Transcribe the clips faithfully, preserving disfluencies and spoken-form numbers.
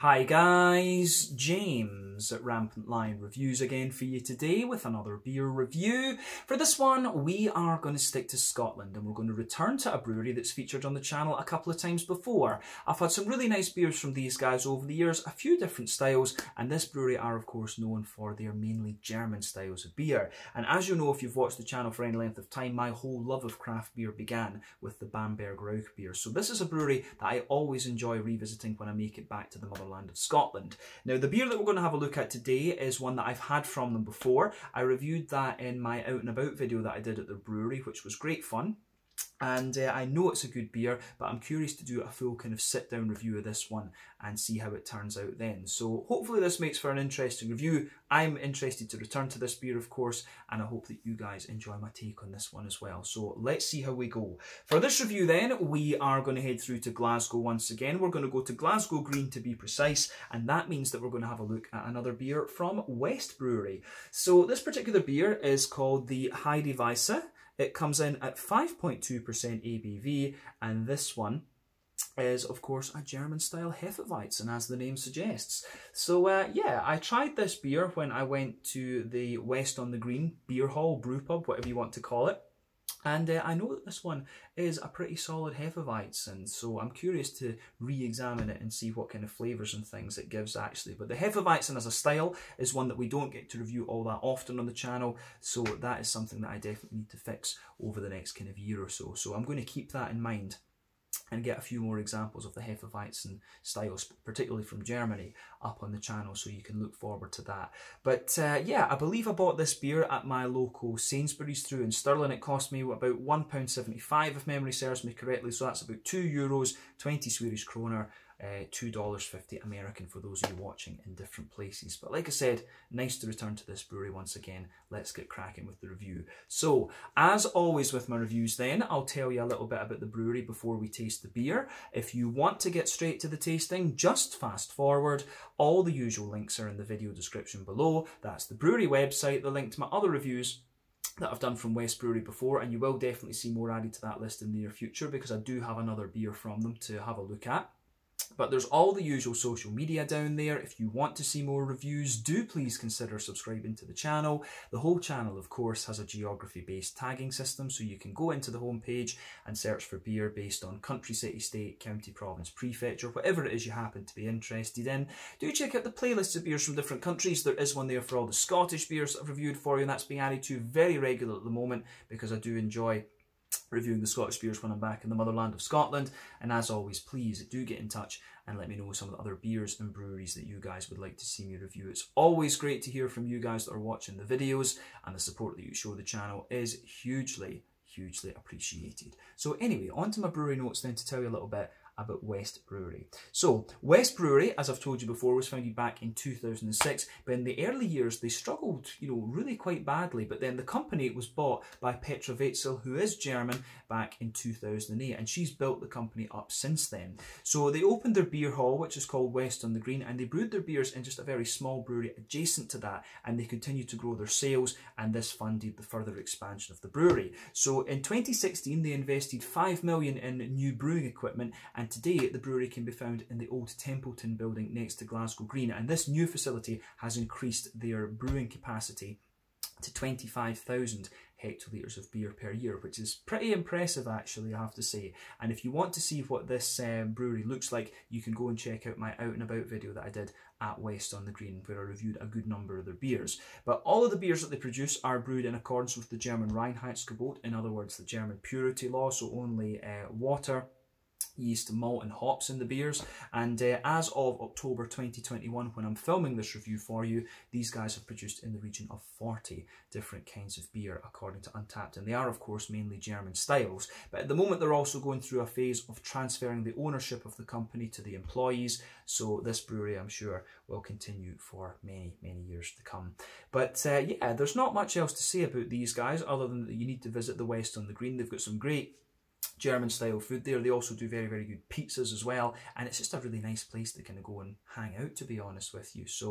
Hi guys, James at Rampant Lion Reviews again for you today with another beer review. For this one, we are going to stick to Scotland and we're going to return to a brewery that's featured on the channel a couple of times before. I've had some really nice beers from these guys over the years, a few different styles, and this brewery are of course known for their mainly German styles of beer. And as you know, if you've watched the channel for any length of time, my whole love of craft beer began with the Bamberg Rauch beer. So this is a brewery that I always enjoy revisiting when I make it back to the motherland land of Scotland. Now the beer that we're going to have a look at today is one that I've had from them before. I reviewed that in my out and about video that I did at the brewery, which was great fun. And uh, I know it's a good beer, but I'm curious to do a full kind of sit down review of this one and see how it turns out then. So hopefully this makes for an interesting review. I'm interested to return to this beer, of course, and I hope that you guys enjoy my take on this one as well. So let's see how we go. For this review then, we are going to head through to Glasgow once again. We're going to go to Glasgow Green to be precise, and that means that we're going to have a look at another beer from West Brewery. So this particular beer is called the Heidi Weisse. It comes in at five point two percent A B V, and this one is, of course, a German-style Hefeweizen, as the name suggests. So, uh, yeah, I tried this beer when I went to the West on the Green beer hall, brew pub, whatever you want to call it. And uh, I know that this one is a pretty solid Hefeweizen, so I'm curious to re-examine it and see what kind of flavours and things it gives actually. But the Hefeweizen as a style is one that we don't get to review all that often on the channel, so that is something that I definitely need to fix over the next kind of year or so. So I'm going to keep that in mind and get a few more examples of the Hefeweizen styles, particularly from Germany, up on the channel, so you can look forward to that. But uh, yeah, I believe I bought this beer at my local Sainsbury's through in Stirling. It cost me about one pound seventy-five if memory serves me correctly, so that's about two euros, twenty Swedish kroner, Uh, two dollars fifty American for those of you watching in different places. But like I said, nice to return to this brewery once again. Let's get cracking with the review. So, as always with my reviews then, I'll tell you a little bit about the brewery before we taste the beer. If you want to get straight to the tasting, just fast forward. All the usual links are in the video description below. That's the brewery website, the link to my other reviews that I've done from West Brewery before, and you will definitely see more added to that list in the near future because I do have another beer from them to have a look at. But there's all the usual social media down there. If you want to see more reviews, do please consider subscribing to the channel. The whole channel, of course, has a geography-based tagging system, so you can go into the homepage and search for beer based on country, city, state, county, province, prefecture, whatever it is you happen to be interested in. Do check out the playlists of beers from different countries. There is one there for all the Scottish beers that I've reviewed for you, and that's being added to very regularly at the moment because I do enjoy reviewing the Scottish beers when I'm back in the motherland of Scotland. And as always, please do get in touch and let me know some of the other beers and breweries that you guys would like to see me review. It's always great to hear from you guys that are watching the videos, and the support that you show the channel is hugely, hugely appreciated. So anyway, on to my brewery notes then to tell you a little bit about West Brewery. So, West Brewery, as I've told you before, was founded back in two thousand six, but in the early years they struggled, you know, really quite badly, but then the company was bought by Petra Weitzel, who is German, back in two thousand eight, and she's built the company up since then. So they opened their beer hall, which is called West on the Green, and they brewed their beers in just a very small brewery adjacent to that, and they continued to grow their sales, and this funded the further expansion of the brewery. So in twenty sixteen they invested five million in new brewing equipment, and And today the brewery can be found in the old Templeton building next to Glasgow Green, and this new facility has increased their brewing capacity to twenty-five thousand hectolitres of beer per year, which is pretty impressive actually, I have to say. And if you want to see what this um, brewery looks like, you can go and check out my out and about video that I did at West on the Green, where I reviewed a good number of their beers. But all of the beers that they produce are brewed in accordance with the German Reinheitsgebot, in other words the German purity law, so only uh, water, yeast, malt and hops in the beers. And uh, as of October twenty twenty-one, when I'm filming this review for you, these guys have produced in the region of forty different kinds of beer according to Untapped, and they are of course mainly German styles, but at the moment they're also going through a phase of transferring the ownership of the company to the employees, so this brewery I'm sure will continue for many many years to come. But uh, yeah, there's not much else to say about these guys other than that you need to visit the West on the Green. They've got some great German style food there. They also do very, very good pizzas as well, and it's just a really nice place to kind of go and hang out, to be honest with you. So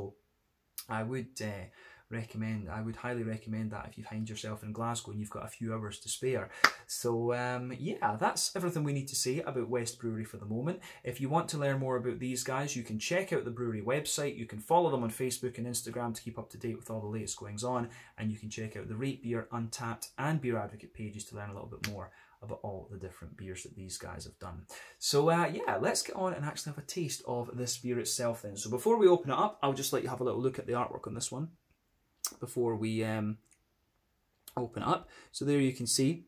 I would uh, recommend, I would highly recommend that if you find yourself in Glasgow and you've got a few hours to spare. So um, yeah, that's everything we need to say about West Brewery for the moment. If you want to learn more about these guys, you can check out the brewery website, you can follow them on Facebook and Instagram to keep up to date with all the latest goings on, and you can check out the Rate Beer, Untapped and Beer Advocate pages to learn a little bit more about all the different beers that these guys have done. So uh, yeah, let's get on and actually have a taste of this beer itself then. So before we open it up, I'll just let you have a little look at the artwork on this one before we um, open it up. So there you can see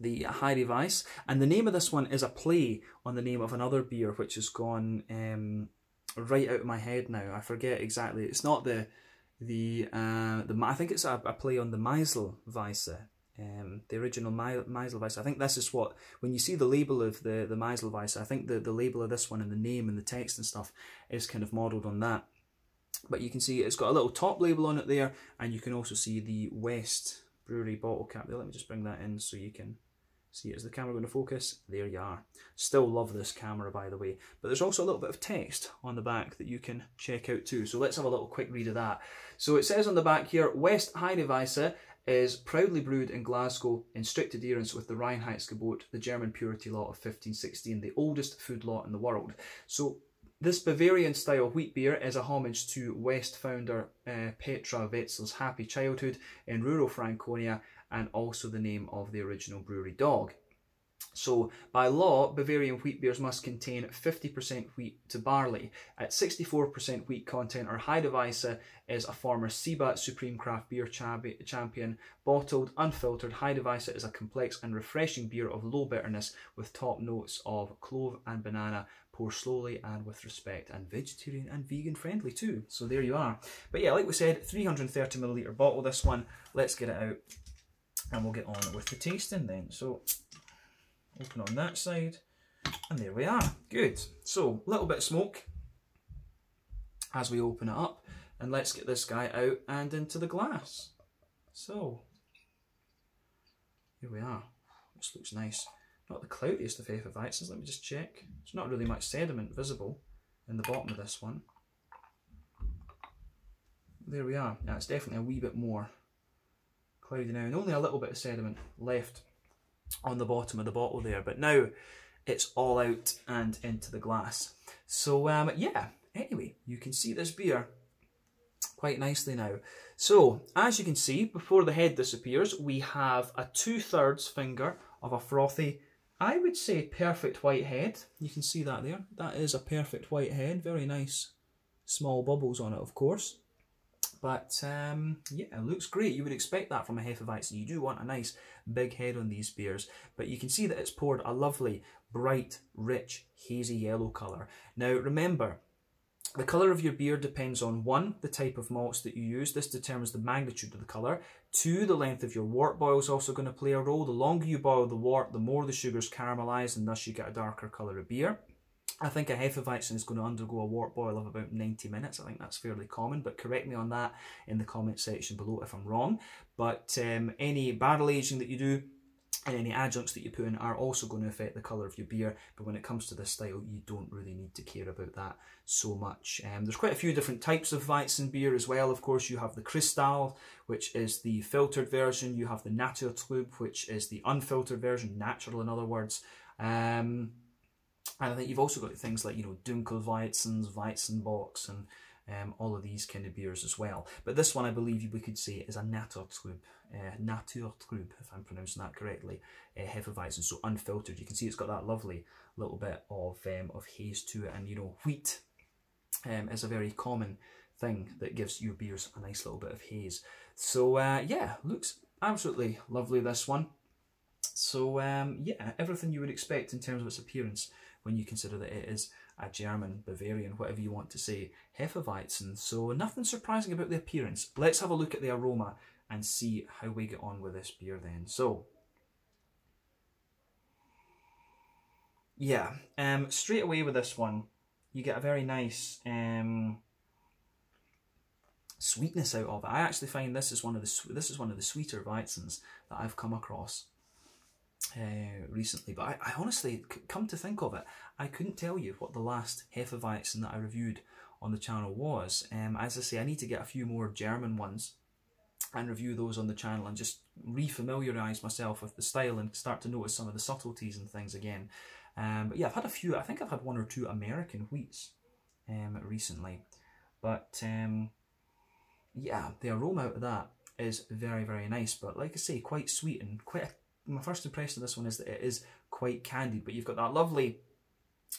the Heidi Weisse, and the name of this one is a play on the name of another beer which has gone um, right out of my head now. I forget exactly. It's not the the uh, the I think it's a, a play on the MeiselWeisse. Um, the original MeiselWeisse. I think this is what, when you see the label of the, the MeiselWeisse, I think the, the label of this one and the name and the text and stuff is kind of modelled on that. But you can see it's got a little top label on it there, and you can also see the West Brewery bottle cap there. Let me just bring that in so you can see it. Is the camera going to focus? There you are. Still love this camera, by the way. But there's also a little bit of text on the back that you can check out too. So let's have a little quick read of that. So it says on the back here, West Hefeweizen is proudly brewed in Glasgow in strict adherence with the Reinheitsgebot, the German purity law of fifteen sixteen, the oldest food law in the world. So this Bavarian-style wheat beer is a homage to West founder uh, Petra Weitzel's happy childhood in rural Franconia, and also the name of the original brewery dog. So, by law, Bavarian wheat beers must contain fifty percent wheat to barley. At sixty-four percent wheat content, our Hefeweizen is a former SIBA Supreme Craft Beer Champion. Bottled, unfiltered, Hefeweizen is a complex and refreshing beer of low bitterness with top notes of clove and banana. Pour slowly and with respect, and vegetarian and vegan friendly too. So there you are. But yeah, like we said, three hundred thirty milliliter bottle this one. Let's get it out and we'll get on with the tasting then. So, open on that side, and there we are. Good. So, a little bit of smoke as we open it up, and let's get this guy out and into the glass. So, here we are. This looks nice. Not the cloudiest of Hefeweizens. Let me just check. There's not really much sediment visible in the bottom of this one. There we are. Yeah, it's definitely a wee bit more cloudy now, and only a little bit of sediment left on the bottom of the bottle there, but now it's all out and into the glass. So um yeah, anyway, you can see this beer quite nicely now. So as you can see, before the head disappears, we have a two-thirds finger of a frothy, I would say perfect white head. You can see that there. That is a perfect white head. Very nice small bubbles on it, of course. But um, yeah, it looks great. You would expect that from a Hefeweizen. You do want a nice big head on these beers. But you can see that it's poured a lovely, bright, rich, hazy yellow colour. Now remember, the colour of your beer depends on one, the type of malts that you use. This determines the magnitude of the colour. Two, the length of your wort boil is also going to play a role. The longer you boil the wort, the more the sugars caramelise, and thus you get a darker colour of beer. I think a Hefeweizen is going to undergo a wort boil of about ninety minutes. I think that's fairly common, but correct me on that in the comment section below if I'm wrong. But um, any barrel aging that you do and any adjuncts that you put in are also going to affect the colour of your beer, but when it comes to this style, you don't really need to care about that so much. Um, there's quite a few different types of Weizen beer as well. Of course, you have the Cristal, which is the filtered version. You have the Naturtrub, which is the unfiltered version, natural in other words. Um... And I think you've also got things like, you know, Dunkelweizens, Weizenbocks, and um, all of these kind of beers as well. But this one, I believe we could say, is a Naturtrub, uh, Naturtrub, if I'm pronouncing that correctly, uh, Hefeweizen, so unfiltered. You can see it's got that lovely little bit of um, of haze to it. And, you know, wheat um, is a very common thing that gives your beers a nice little bit of haze. So, uh, yeah, looks absolutely lovely, this one. So, um, yeah, everything you would expect in terms of its appearance when you consider that it is a German, Bavarian, whatever you want to say, Hefeweizen. So nothing surprising about the appearance. Let's have a look at the aroma and see how we get on with this beer then. So, yeah, um, straight away with this one, you get a very nice um, sweetness out of it. I actually find this is one of the this is one of the sweeter Weizens that I've come across Uh, recently, but I, I honestly, come to think of it, I couldn't tell you what the last Hefeweizen that I reviewed on the channel was. Um, as I say, I need to get a few more German ones and review those on the channel and just re-familiarise myself with the style and start to notice some of the subtleties and things again. Um, but yeah, I've had a few, I think I've had one or two American wheats um, recently. But um, yeah, the aroma out of that is very, very nice. But like I say, quite sweet and quite, a, my first impression of this one is that it is quite candied. But you've got that lovely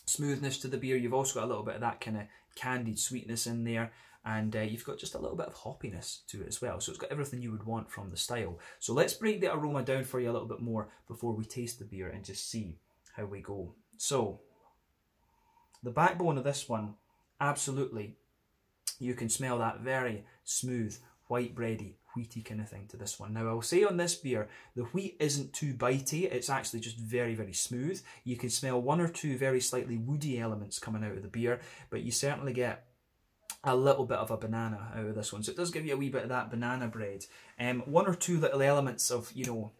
smoothness to the beer. You've also got a little bit of that kind of candied sweetness in there. And uh, you've got just a little bit of hoppiness to it as well. So it's got everything you would want from the style. So let's break the aroma down for you a little bit more before we taste the beer and just see how we go. So the backbone of this one, absolutely, you can smell that very smooth, white bready, wheaty kind of thing to this one. Now I'll say on this beer, the wheat isn't too bitey, it's actually just very, very smooth. You can smell one or two very slightly woody elements coming out of the beer, but you certainly get a little bit of a banana out of this one. So it does give you a wee bit of that banana bread. Um, one or two little elements of, you know,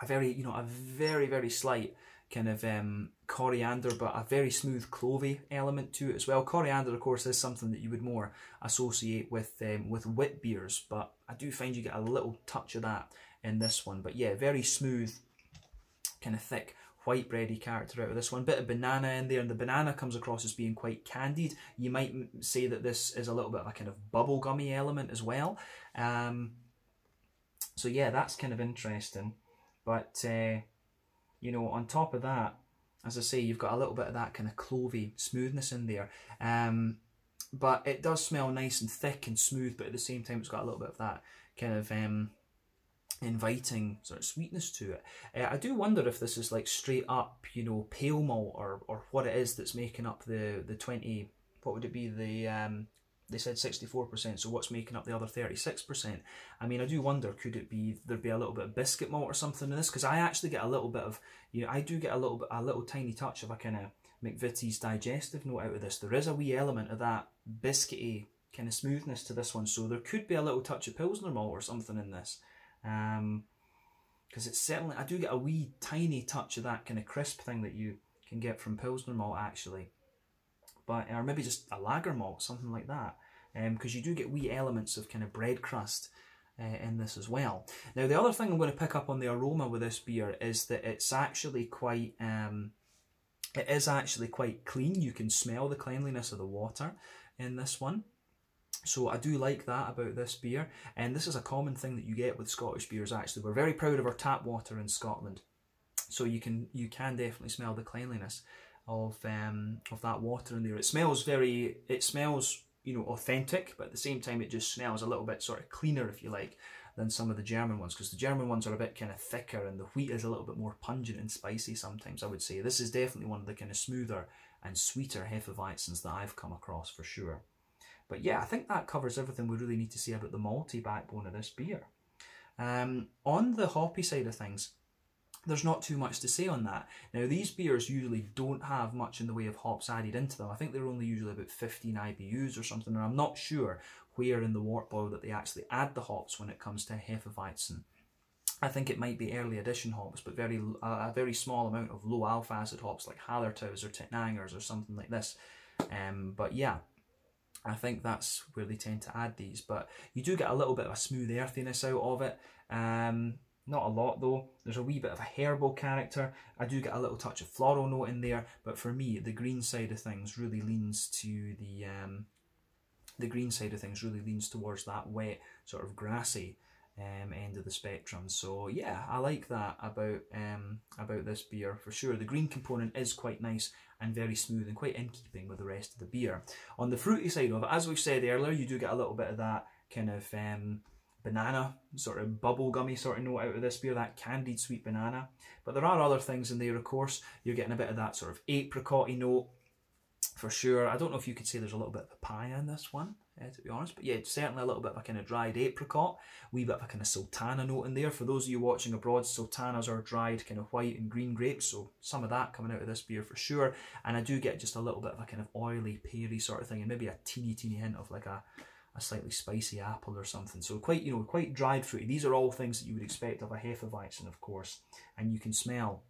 a very, you know, a very, very slight kind of um, coriander, but a very smooth clovey element to it as well. Coriander, of course, is something that you would more associate with, um, with wit beers, but I do find you get a little touch of that in this one. But yeah, very smooth, kind of thick, white bready character out of this one. Bit of banana in there, and the banana comes across as being quite candied. You might say that this is a little bit of a kind of bubblegummy element as well. Um, so yeah, that's kind of interesting. But, uh, you know, on top of that, as I say, you've got a little bit of that kind of clovey smoothness in there. Um, but it does smell nice and thick and smooth, but at the same time, it's got a little bit of that kind of um, inviting sort of sweetness to it. Uh, I do wonder if this is like straight up, you know, pale malt or, or what it is that's making up the, the twenty, what would it be, the... Um, they said sixty-four percent, so what's making up the other thirty-six percent? I mean, I do wonder, could it be, there'd be a little bit of biscuit malt or something in this? Because I actually get a little bit of, you know, I do get a little bit, a little tiny touch of a kind of McVitie's digestive note out of this. There is a wee element of that biscuity kind of smoothness to this one, so there could be a little touch of Pilsner malt or something in this. Um, because it's certainly, I do get a wee tiny touch of that kind of crisp thing that you can get from Pilsner malt, actually. But, or maybe just a lager malt, something like that, because um, you do get wee elements of kind of bread crust uh, in this as well. Now, the other thing I'm going to pick up on the aroma with this beer is that it's actually quite, um, it is actually quite clean. You can smell the cleanliness of the water in this one. So I do like that about this beer, and this is a common thing that you get with Scottish beers, actually. We're very proud of our tap water in Scotland, so you can, you can definitely smell the cleanliness of um of that water in there. It smells very, it smells, you know, authentic, but at the same time it just smells a little bit sort of cleaner, if you like, than some of the German ones, because the German ones are a bit kind of thicker and the wheat is a little bit more pungent and spicy sometimes, I would say. This is definitely one of the kind of smoother and sweeter Hefeweizens that I've come across, for sure. But yeah, I think that covers everything we really need to say about the malty backbone of this beer. Um, on the hoppy side of things, there's not too much to say on that. Now, these beers usually don't have much in the way of hops added into them. I think they're only usually about fifteen I B Us or something, and I'm not sure where in the wort boil that they actually add the hops when it comes to Hefeweizen. I think it might be early addition hops, but very uh, a very small amount of low alpha acid hops like Hallertaus or Titnangers or something like this. Um, but yeah, I think that's where they tend to add these. But you do get a little bit of a smooth earthiness out of it. Um, Not a lot, though. There's a wee bit of a herbal character. I do get a little touch of floral note in there, but for me, the green side of things really leans to the um, the green side of things really leans towards that wet, sort of grassy um, end of the spectrum. So yeah, I like that about um, about this beer for sure. The green component is quite nice and very smooth and quite in keeping with the rest of the beer. On the fruity side of it, as we've said earlier, you do get a little bit of that kind of Um, banana, sort of bubblegummy sort of note out of this beer, that candied sweet banana. But there are other things in there, of course. You're getting a bit of that sort of apricot-y note, for sure. I don't know if you could say there's a little bit of papaya in this one, uh, to be honest. But yeah, certainly a little bit of a kind of dried apricot, wee bit of a kind of sultana note in there. For those of you watching abroad, sultanas are dried kind of white and green grapes, so some of that coming out of this beer for sure. And I do get just a little bit of a kind of oily, peary sort of thing, and maybe a teeny, teeny hint of like a a slightly spicy apple or something. So quite, you know, quite dried fruity. These are all things that you would expect of a Hefeweizen, of course, and you can smell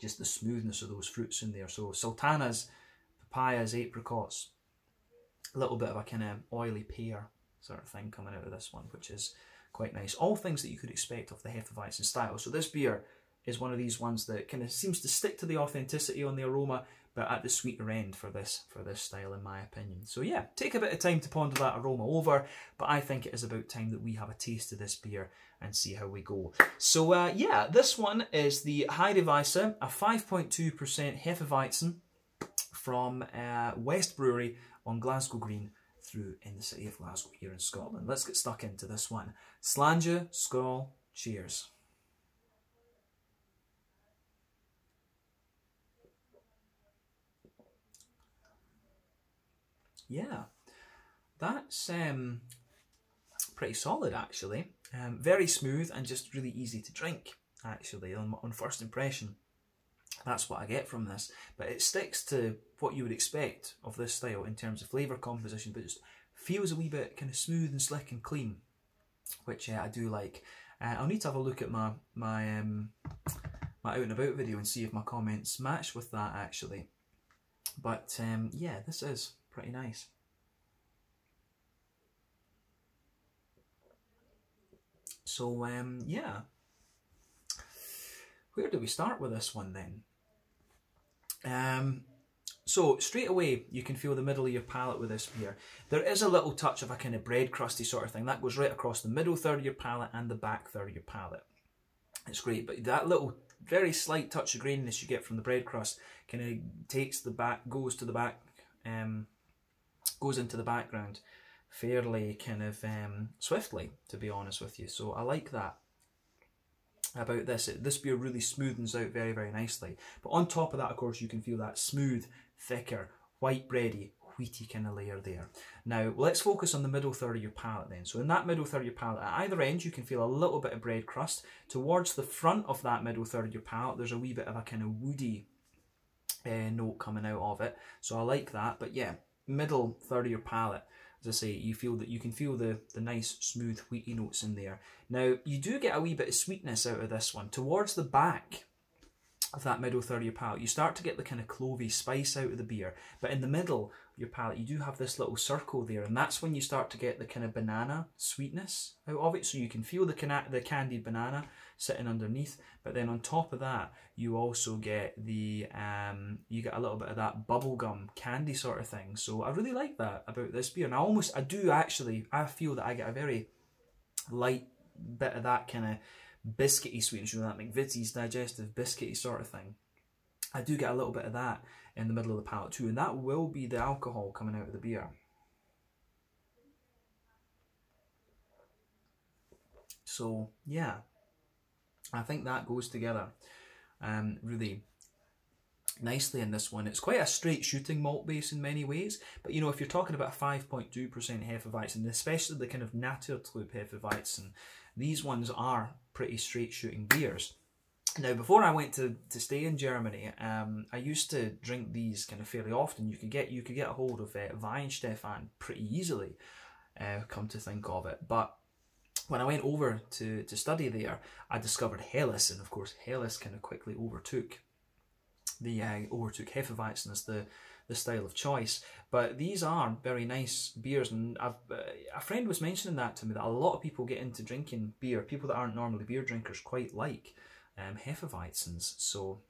just the smoothness of those fruits in there. So sultanas, papayas, apricots, a little bit of a kind of oily pear sort of thing coming out of this one, which is quite nice. All things that you could expect of the Hefeweizen style. So this beer is one of these ones that kind of seems to stick to the authenticity on the aroma, but at the sweeter end for this for this style, in my opinion. So yeah, take a bit of time to ponder that aroma over, but I think it is about time that we have a taste of this beer and see how we go. So uh, yeah, this one is the Heidi Weisse, a five point two percent Hefeweizen from uh, West Brewery on Glasgow Green through in the city of Glasgow here in Scotland. Let's get stuck into this one. Sláinte, skål, cheers. Yeah, that's um, pretty solid actually. Um, very smooth and just really easy to drink actually on, on first impression. That's what I get from this, but it sticks to what you would expect of this style in terms of flavour composition, but it just feels a wee bit kind of smooth and slick and clean, which uh, I do like. Uh, I'll need to have a look at my, my, um, my out and about video and see if my comments match with that actually. But um, yeah, this is pretty nice. So um, yeah, where do we start with this one then? Um, so straight away you can feel the middle of your palate with this beer. There is a little touch of a kind of bread crusty sort of thing that goes right across the middle third of your palate and the back third of your palate. It's great, but that little very slight touch of graininess you get from the bread crust kind of takes the back, goes to the back, um, goes into the background fairly kind of um, swiftly, to be honest with you. So I like that about this. It, this beer really smoothens out very, very nicely. But on top of that, of course, you can feel that smooth, thicker, white bready, wheaty kind of layer there. Now, let's focus on the middle third of your palate then. So in that middle third of your palate, at either end, you can feel a little bit of bread crust. Towards the front of that middle third of your palate, there's a wee bit of a kind of woody uh, note coming out of it. So I like that. But yeah, middle third of your palate, as I say, you feel that you can feel the, the nice, smooth, wheaty notes in there. Now, you do get a wee bit of sweetness out of this one. Towards the back of that middle third of your palate, you start to get the kind of clovey spice out of the beer. But in the middle of your palate, you do have this little circle there, and that's when you start to get the kind of banana sweetness out of it. So you can feel the, can the candied banana sitting underneath, but then on top of that, you also get the um, you get a little bit of that bubblegum candy sort of thing. So I really like that about this beer, and I almost, I do actually, I feel that I get a very light bit of that kind of biscuity sweetness, you know, that McVitie's digestive biscuity sort of thing. I do get a little bit of that in the middle of the palate too, and that will be the alcohol coming out of the beer. So yeah, I think that goes together um, really nicely in this one. It's quite a straight shooting malt base in many ways, but you know, if you're talking about five point two percent Hefeweizen, especially the kind of Naturtrub Hefeweizen, these ones are pretty straight shooting beers. Now, before I went to, to stay in Germany, um, I used to drink these kind of fairly often. You could get you could get a hold of uh, Weihenstephan pretty easily, uh, come to think of it. But when I went over to, to study there, I discovered Helles, and of course Helles kind of quickly overtook the uh, overtook Hefeweizen as the, the style of choice. But these are very nice beers, and I've, uh, a friend was mentioning that to me, that a lot of people get into drinking beer, people that aren't normally beer drinkers quite like um, Hefeweizens. So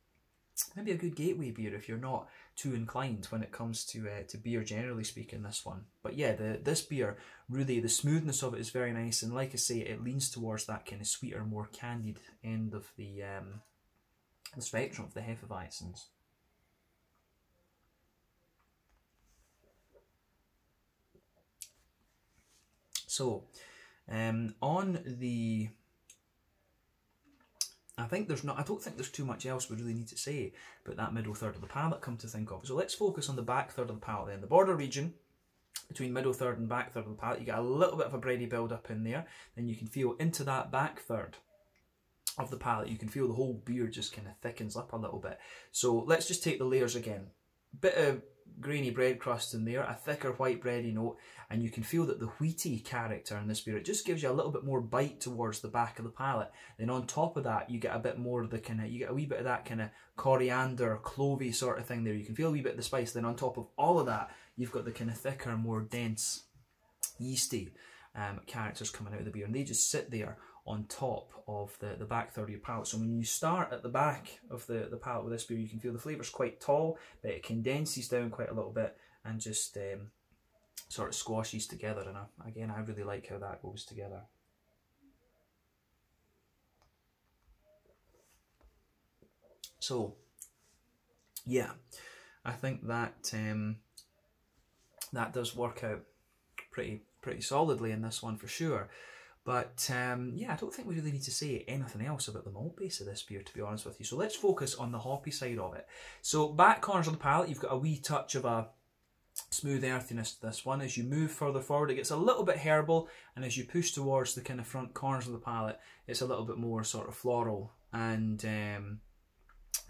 maybe a good gateway beer if you're not too inclined when it comes to uh, to beer, generally speaking, this one. But yeah, the this beer, really, the smoothness of it is very nice, and like I say, it leans towards that kind of sweeter, more candied end of the, um, the spectrum of the Hefeweizens. So, um, on the... I think there's not, I don't think there's too much else we really need to say about that middle third of the palate, come to think of. So let's focus on the back third of the palate then. The border region between middle third and back third of the palate, you get a little bit of a bready build up in there. Then you can feel into that back third of the palate. You can feel the whole beer just kind of thickens up a little bit. So let's just take the layers again. Bit of grainy bread crust in there, a thicker white bready note, and you can feel that the wheaty character in this beer, it just gives you a little bit more bite towards the back of the palate. Then on top of that, you get a bit more of the kind of, you get a wee bit of that kind of coriander, clovey sort of thing there. You can feel a wee bit of the spice. Then on top of all of that, you've got the kind of thicker, more dense, yeasty um, characters coming out of the beer, and they just sit there on top of the, the back third of your palate. So when you start at the back of the, the palate with this beer, you can feel the flavour's quite tall, but it condenses down quite a little bit and just um, sort of squashes together. And I, again, I really like how that goes together. So, yeah, I think that um, that does work out pretty, pretty solidly in this one for sure. But um, yeah, I don't think we really need to say anything else about the malt base of this beer, to be honest with you. So let's focus on the hoppy side of it. So back corners of the palate, you've got a wee touch of a smooth earthiness to this one. As you move further forward, it gets a little bit herbal. And as you push towards the kind of front corners of the palate, it's a little bit more sort of floral and, um,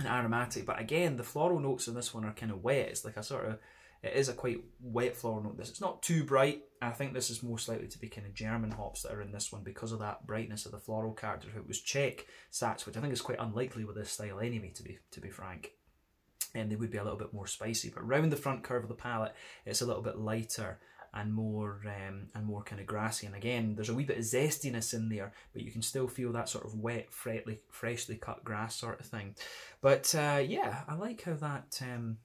and aromatic. But again, the floral notes in this one are kind of wet. It's like a sort of... It is a quite wet floral note. This, it's not too bright. I think this is most likely to be kind of German hops that are in this one because of that brightness of the floral character. If it was Czech sats, which I think is quite unlikely with this style anyway, to be to be frank, and they would be a little bit more spicy. But round the front curve of the palate, it's a little bit lighter and more um, and more kind of grassy. And again, there's a wee bit of zestiness in there, but you can still feel that sort of wet, fretly, freshly cut grass sort of thing. But uh, yeah, I like how that. Um,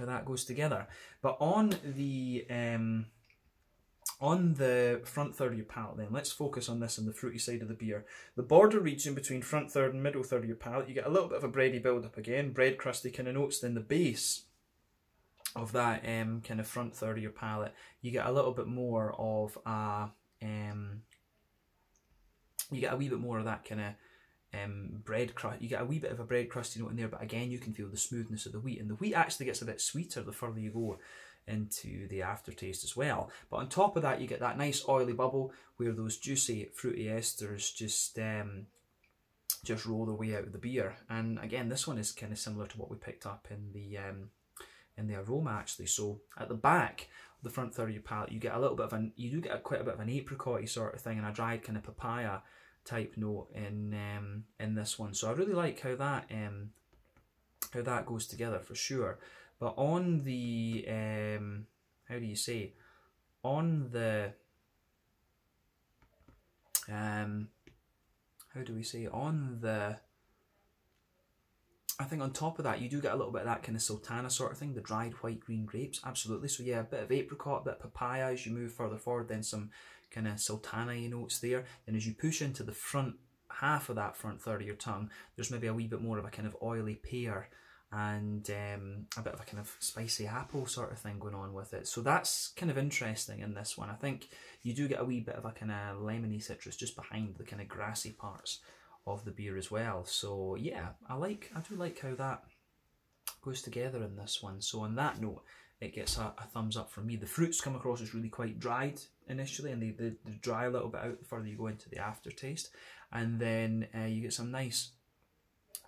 that goes together. But on the um, on the front third of your palate then, let's focus on this on the fruity side of the beer. The border region between front third and middle third of your palate, you get a little bit of a bready build-up again, bread crusty kind of notes. Then the base of that um, kind of front third of your palate, you get a little bit more of a, um, you get a wee bit more of that kind of Um, bread crust. You get a wee bit of a bread crusty note in there, but again you can feel the smoothness of the wheat, and the wheat actually gets a bit sweeter the further you go into the aftertaste as well. But on top of that, you get that nice oily bubble where those juicy fruity esters just um, just roll their way out of the beer. And again, this one is kind of similar to what we picked up in the um, in the aroma actually. So at the back, the front third of your palate, you get a little bit of an you do get a, quite a bit of an apricot-y sort of thing and a dried kind of papaya type note in um, in this one. So I really like how that um, how that goes together for sure. But on the um, how do you say on the um, how do we say on the I think on top of that, you do get a little bit of that kind of sultana sort of thing, the dried white green grapes, absolutely. So yeah, a bit of apricot, a bit of papaya as you move further forward, then some kind of sultana-y notes there. Then as you push into the front half of that front third of your tongue, there's maybe a wee bit more of a kind of oily pear and um, a bit of a kind of spicy apple sort of thing going on with it. So that's kind of interesting in this one. I think you do get a wee bit of a kind of lemony citrus just behind the kind of grassy parts of the beer as well. So yeah, I like, I do like how that goes together in this one. So on that note, it gets a, a thumbs up from me. The fruits come across as really quite dried initially, and they, they, they dry a little bit out the further you go into the aftertaste, and then uh, you get some nice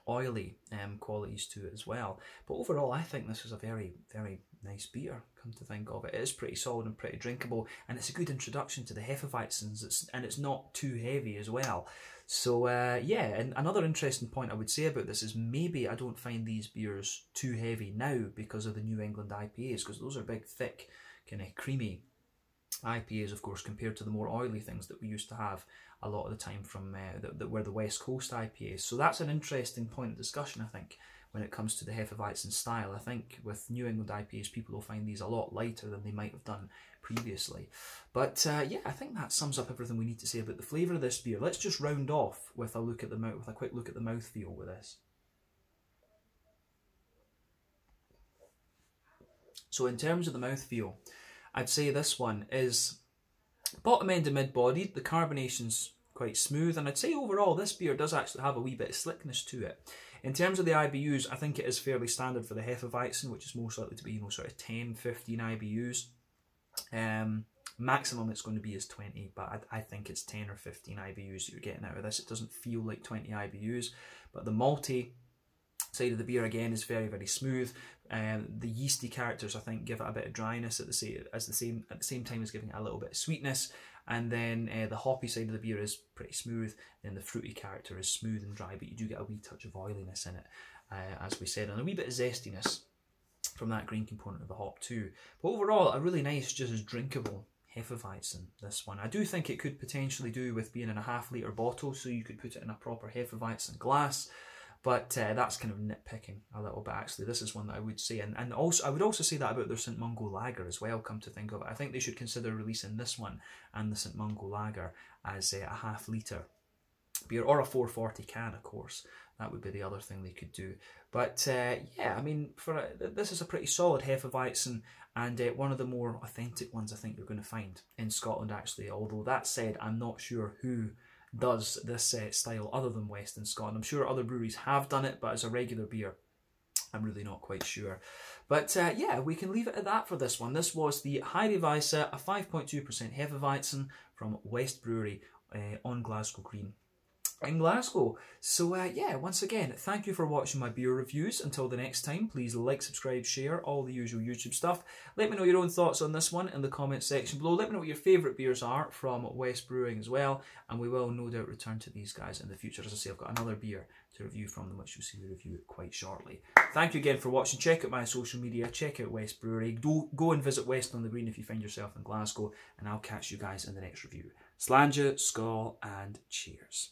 oily um, qualities to it as well. But overall, I think this is a very, very nice beer, come to think of it. It is pretty solid and pretty drinkable, and it's a good introduction to the Hefeweizens, it's, and it's not too heavy as well. So uh, yeah, and another interesting point I would say about this is maybe I don't find these beers too heavy now because of the New England I P As, because those are big, thick, kind of creamy I P As, of course, compared to the more oily things that we used to have a lot of the time from uh, that, that were the West Coast I P As. So that's an interesting point of discussion, I think, when it comes to the Hefeweizen style. I think with New England I P As, people will find these a lot lighter than they might have done previously. But uh, yeah, I think that sums up everything we need to say about the flavour of this beer. Let's just round off with a look at the mouth, with a quick look at the mouthfeel with this. So in terms of the mouthfeel, I'd say this one is bottom end and mid-bodied. The carbonation's quite smooth, and I'd say overall this beer does actually have a wee bit of slickness to it. In terms of the I B Us, I think it is fairly standard for the Hefeweizen, which is most likely to be, you know, sort of ten, fifteen I B Us. Um, maximum it's going to be is twenty, but I, I think it's ten or fifteen I B Us that you're getting out of this. It doesn't feel like twenty I B Us, but the malty side of the beer again is very, very smooth. Um, the yeasty characters, I think, give it a bit of dryness at the same as the same at the same time as giving it a little bit of sweetness. And then uh, the hoppy side of the beer is pretty smooth. Then the fruity character is smooth and dry, but you do get a wee touch of oiliness in it, uh, as we said, and a wee bit of zestiness from that green component of the hop too. But overall, a really nice, just drinkable Hefeweizen, this one. I do think it could potentially do with being in a half litre bottle, so you could put it in a proper Hefeweizen glass. But uh, that's kind of nitpicking a little bit, actually. This is one that I would say. And, and also, I would also say that about their Saint Mungo Lager as well, come to think of it. I think they should consider releasing this one and the Saint Mungo Lager as uh, a half litre beer, or a four forty can, of course. That would be the other thing they could do. But uh, yeah, I mean, for a, this is a pretty solid Hefeweizen, and uh, one of the more authentic ones I think you're going to find in Scotland, actually. Although, that said, I'm not sure who does this uh, style other than West in Scotland. I'm sure other breweries have done it, but as a regular beer, I'm really not quite sure. But uh, yeah, we can leave it at that for this one. This was the Heidi Weisse, a five point two percent Hefeweizen from West Brewery uh, on Glasgow Green in Glasgow. So uh, yeah, once again, thank you for watching my beer reviews. Until the next time, please like, subscribe, share, all the usual YouTube stuff. Let me know your own thoughts on this one in the comments section below. Let me know what your favourite beers are from West Brewing as well, and we will no doubt return to these guys in the future. As I say, I've got another beer to review from them, which you'll see the review quite shortly. Thank you again for watching. Check out my social media, check out West Brewery. Do, go and visit West on the Green if you find yourself in Glasgow, and I'll catch you guys in the next review. Sláinte, skál, and cheers.